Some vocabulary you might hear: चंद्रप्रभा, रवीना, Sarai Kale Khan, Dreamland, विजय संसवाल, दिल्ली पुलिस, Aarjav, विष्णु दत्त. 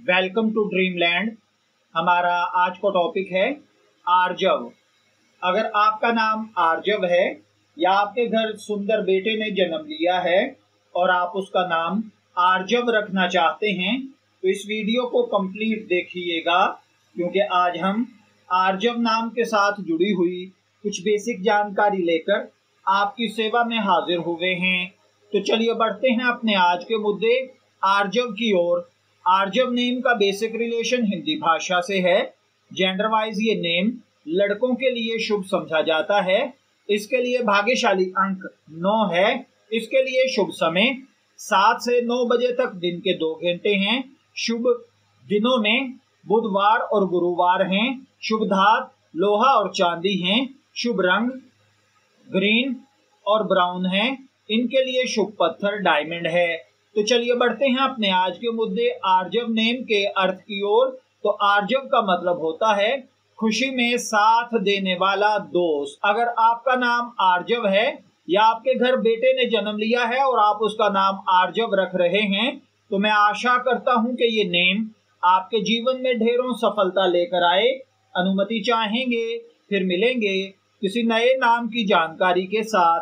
Welcome to dreamland. हमारा आज का टॉपिक है आर्जव। अगर आपका नाम आर्जव है या आपके घर सुंदर बेटे ने जन्म लिया है और आप उसका नाम आर्जव रखना चाहते हैं तो इस वीडियो को कंप्लीट देखिएगा, क्योंकि आज हम आर्जव नाम के साथ जुड़ी हुई कुछ बेसिक जानकारी लेकर आपकी सेवा में हाजिर हुए हैं। तो चलिए बढ़ते हैं अपने आज के मुद्दे आर्जव की ओर। आर्जव नेम का बेसिक रिलेशन हिंदी भाषा से है। जेंडर वाइज ये नेम लड़कों के लिए शुभ समझा जाता है। इसके लिए भाग्यशाली अंक 9 है। इसके लिए शुभ समय 7 से 9 बजे तक दिन के 2 घंटे हैं। शुभ दिनों में बुधवार और गुरुवार हैं। शुभ धातु लोहा और चांदी हैं। शुभ रंग ग्रीन और ब्राउन है। इनके लिए शुभ पत्थर डायमंड है। तो चलिए बढ़ते हैं अपने आज के मुद्दे आर्जव नेम के अर्थ की ओर। तो आर्जव का मतलब होता है खुशी में साथ देने वाला दोस्त। अगर आपका नाम आर्जव है या आपके घर बेटे ने जन्म लिया है और आप उसका नाम आर्जव रख रहे हैं तो मैं आशा करता हूं कि ये नेम आपके जीवन में ढेरों सफलता लेकर आए। अनुमति चाहेंगे, फिर मिलेंगे किसी नए नाम की जानकारी के साथ।